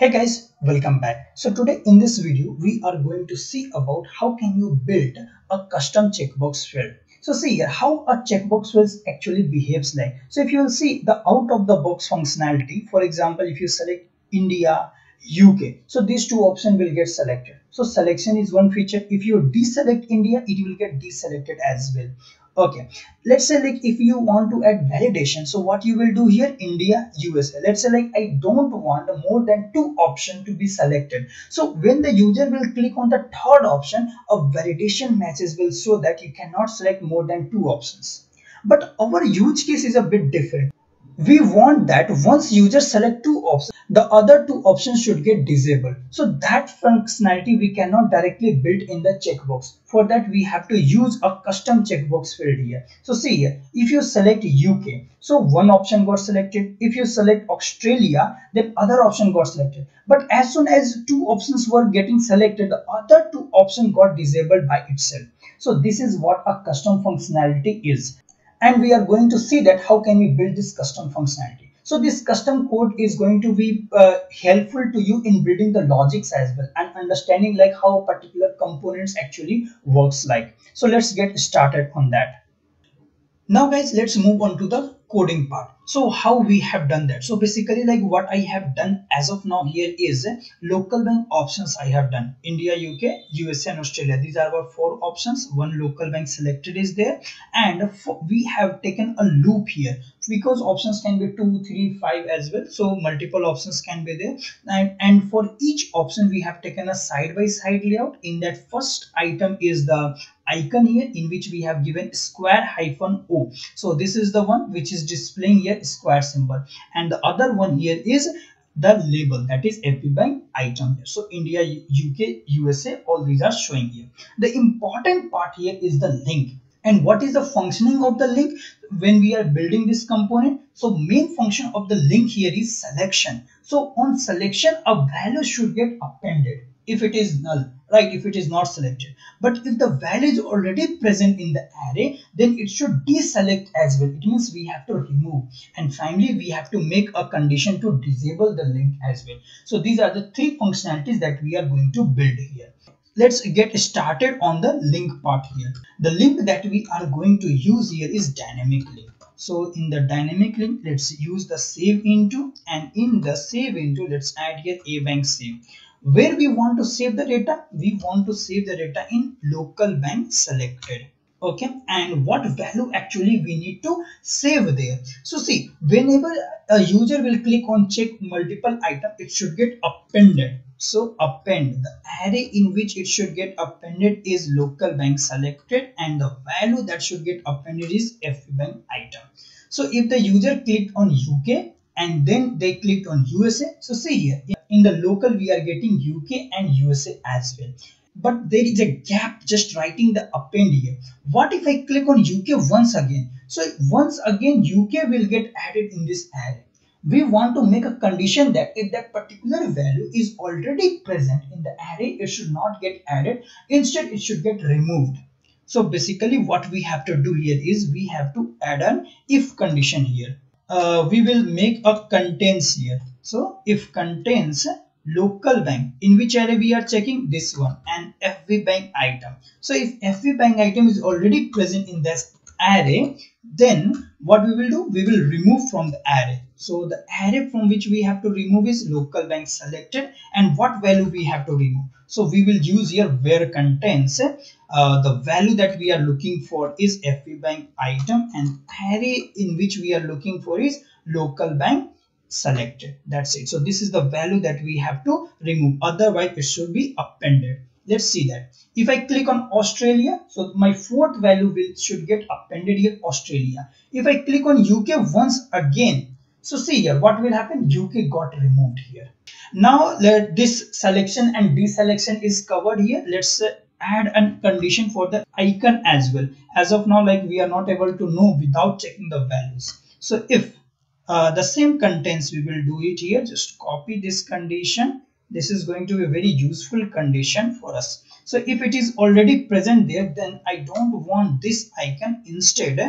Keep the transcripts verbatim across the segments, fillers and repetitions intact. Hey guys, welcome back. So today in this video we are going to see about how can you build a custom checkbox field. So see here how a checkbox field actually behaves like. So if you will see the out of the box functionality, for example if you select India, U K, so these two options will get selected. So selection is one feature. If you deselect India, it will get deselected as well. Okay, let's say like if you want to add validation, so what you will do here, India, U S A. Let's say like I don't want more than two options to be selected. So when the user will click on the third option, a validation message will show that you cannot select more than two options. But our use case is a bit different. We want that once user select two options, the other two options should get disabled. So that functionality we cannot directly build in the checkbox. For that we have to use a custom checkbox field here. So see here, if you select U K, so one option got selected. If you select Australia, then other option got selected. But as soon as two options were getting selected, the other two options got disabled by itself. So this is what a custom functionality is. And we are going to see that how can we build this custom functionality. So this custom code is going to be uh, helpful to you in building the logics as well and understanding like how particular components actually works like. So let's get started on that. Now guys, let's move on to the coding part. So how we have done that. So basically like what I have done as of now here is local bank options I have done. India, U K, U S A and Australia. These are our four options. One local bank selected is there. And we have taken a loop here because options can be two, three, five as well. So multiple options can be there. And, and for each option, we have taken a side-by-side layout. In that first item is the icon here in which we have given square hyphen O. So this is the one which is displaying here square symbol, and the other one here is the label, that is every bank item here. So India, U K, U S A, all these are showing here. The important part here is the link. And what is the functioning of the link when we are building this component? So main function of the link here is selection. So on selection, a value should get appended if it is null, right? If it is not selected. But if the value is already present in the array, then it should deselect as well. It means we have to remove. And finally, we have to make a condition to disable the link as well. So these are the three functionalities that we are going to build here. Let's get started on the link part here. The link that we are going to use here is dynamic link. So in the dynamic link, let's use the save into, and in the save into, let's add here a bank save. Where we want to save the data? We want to save the data in local bank selected. Okay, and what value actually we need to save there? So see, whenever a user will click on check multiple item, it should get appended. So append, the array in which it should get appended is local bank selected, and the value that should get appended is every bank item. So if the user clicked on U K and then they clicked on U S A, so see here in the local we are getting U K and U S A as well. But there is a gap just writing the append here. What if I click on U K once again? So once again U K will get added in this array. We want to make a condition that if that particular value is already present in the array, it should not get added. Instead, it should get removed. So basically what we have to do here is we have to add an if condition here. Uh, we will make a contains here. So if contains local bank, in which array we are checking? This one, and every bank item. So if every bank item is already present in this array, then what we will do, we will remove from the array. So the array from which we have to remove is local bank selected, and what value we have to remove? So we will use here where contains uh, the value that we are looking for is every bank item, and array in which we are looking for is local bank selected. That's it. So this is the value that we have to remove, otherwise it should be appended. Let's see that. If I click on Australia, so my fourth value will should get appended here, Australia. If I click on U K once again, so see here what will happen, U K got removed here. Now let this selection and deselection is covered here. Let's uh, add a condition for the icon as well. As of now, like we are not able to know without checking the values. So if Uh, the same contents, we will do it here. Just copy this condition. This is going to be a very useful condition for us. So if it is already present there, then I don't want this icon. Instead,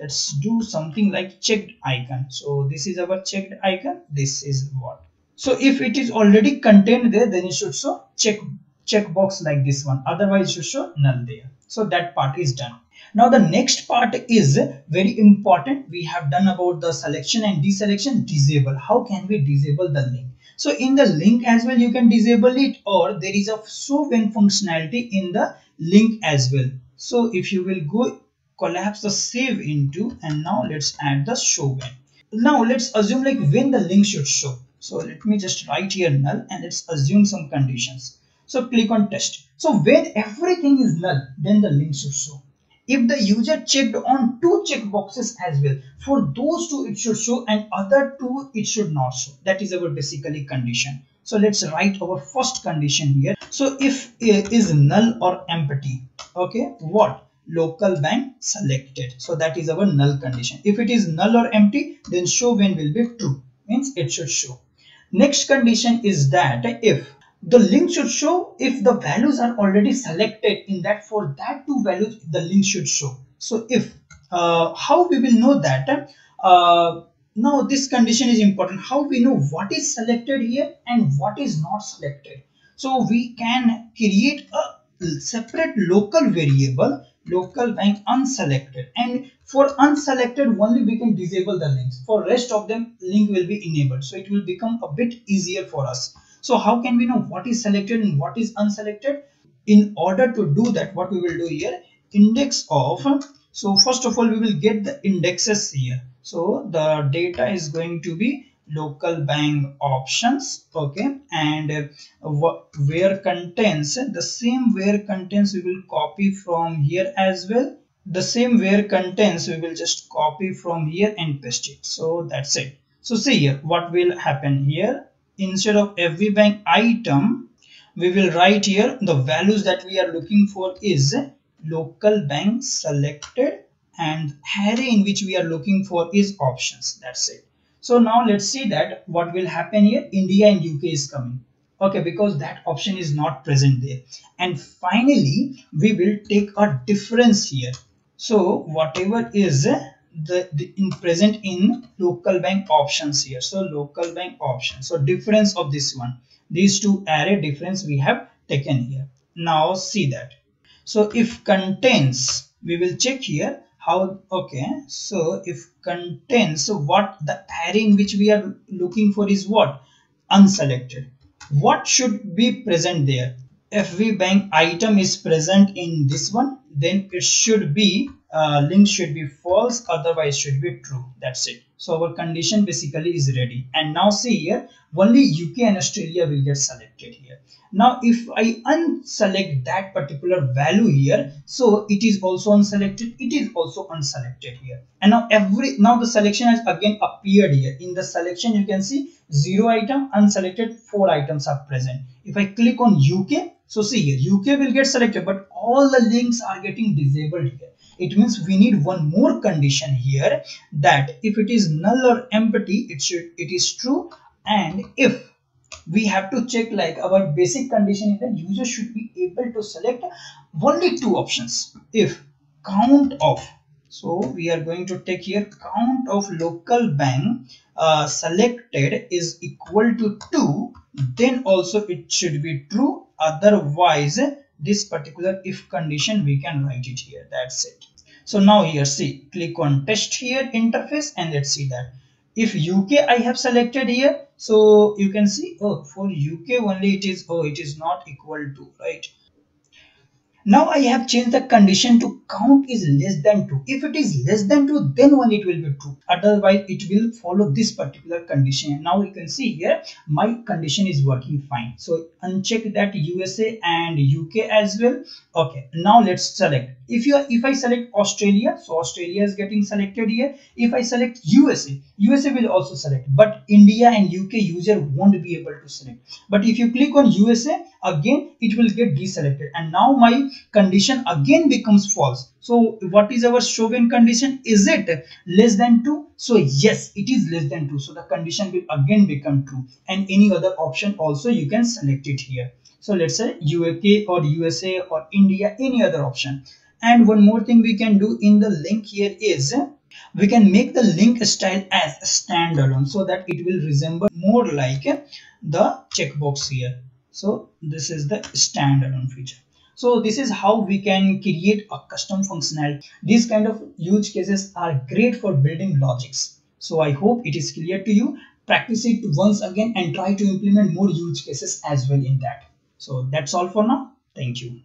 let's do something like checked icon. So this is our checked icon. This is what. So if it is already contained there, then it should show check checkbox like this one, otherwise it should show null there. So that part is done. Now the next part is very important. We have done about the selection and deselection. Disable, how can we disable the link? So in the link as well you can disable it, or there is a show when functionality in the link as well. So if you will go collapse the save into, and now let's add the show when. Now let's assume like when the link should show. So let me just write here null, and let's assume some conditions. So click on test. So when everything is null, then the link should show. If the user checked on two checkboxes as well, for those two it should show and other two it should not show. That is our basically condition. So let's write our first condition here. So if it is null or empty, okay, what? Local bank selected. So that is our null condition. If it is null or empty, then show when will be true, means it should show. Next condition is that if the link should show if the values are already selected in that, for that two values the link should show. So if uh, how we will know that? Uh, now this condition is important. How we know what is selected here and what is not selected? So we can create a separate local variable, local bank unselected, and for unselected only we can disable the links. For rest of them link will be enabled, so it will become a bit easier for us. So how can we know what is selected and what is unselected? In order to do that, what we will do here, index of, so first of all we will get the indexes here. So the data is going to be local bank options, okay, and where contents, the same where contents we will copy from here as well. The same where contents we will just copy from here and paste it. So that's it. So see here what will happen here. Instead of every bank item, we will write here the values that we are looking for is local bank selected, and array in which we are looking for is options. That's it. So now let's see that what will happen here. India and U K is coming, okay, because that option is not present there. And finally we will take a difference here. So whatever is The, the in present in local bank options here, so local bank options, so difference of this one, these two array difference we have taken here. Now see that. So if contains, we will check here how, okay, so if contains, so what the array in which we are looking for is what? Unselected. What should be present there? Every bank item is present in this one, then it should be Uh, link should be false, otherwise should be true. That's it. So our condition basically is ready. And now see here, only U K and Australia will get selected here. Now if I unselect that particular value here, so it is also unselected, it is also unselected here. And now every, now the selection has again appeared here. In the selection you can see zero item, unselected, four items are present. If I click on U K, so see here U K will get selected, but all the links are getting disabled here. It means we need one more condition here, that if it is null or empty, it should, it is true. And if we have to check, like our basic condition is that user should be able to select only two options. If count of, so we are going to take here count of local bank uh, selected is equal to two, then also it should be true, otherwise this particular if condition we can write it here. That's it. So now here see, click on test here interface, and let's see that if U K I have selected here, so you can see, oh, for U K only it is, oh, it is not equal to, right? Now I have changed the condition to count is less than two. If it is less than two, then only it will be true, otherwise it will follow this particular condition. And now you can see here my condition is working fine. So uncheck that U S A and U K as well. Okay, now let's select. If you, if I select Australia, so Australia is getting selected here. If I select U S A, U S A will also select, but India and U K user won't be able to select. But if you click on U S A, again it will get deselected, and now my condition again becomes false. So what is our show when condition? Is it less than two? So yes, it is less than two, so the condition will again become true. And any other option also you can select it here. So let's say U K or U S A or India, any other option. And one more thing we can do in the link here is we can make the link style as standalone, so that it will resemble more like the checkbox here. So this is the standalone feature. So this is how we can create a custom functionality. These kind of use cases are great for building logics. So I hope it is clear to you. Practice it once again and try to implement more use cases as well in that. So that's all for now. Thank you.